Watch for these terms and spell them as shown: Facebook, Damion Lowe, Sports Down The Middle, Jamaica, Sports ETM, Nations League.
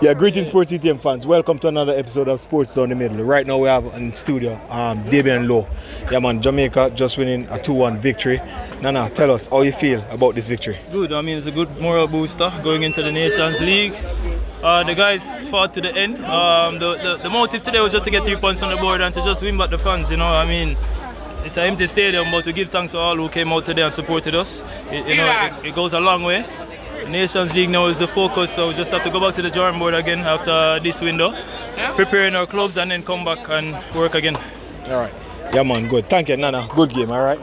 Yeah, greetings Sports ETM fans. Welcome to another episode of Sports Down the Middle. Right now we have in studio Damion Lowe. Yeah man, Jamaica just winning a 2-1 victory. Nana, tell us how you feel about this victory. Good, I mean it's a good moral booster going into the Nations League. The guys fought to the end. The motive today was just to get 3 points on the board and to just win back the fans, you know, I mean. It's an empty stadium, but we give thanks to all who came out today and supported us. It goes a long way. The Nations League now is the focus, so we just have to go back to the drawing board again after this window, preparing our clubs and then come back and work again. All right. Yeah, man, good. Thank you, Nana. Good game, all right?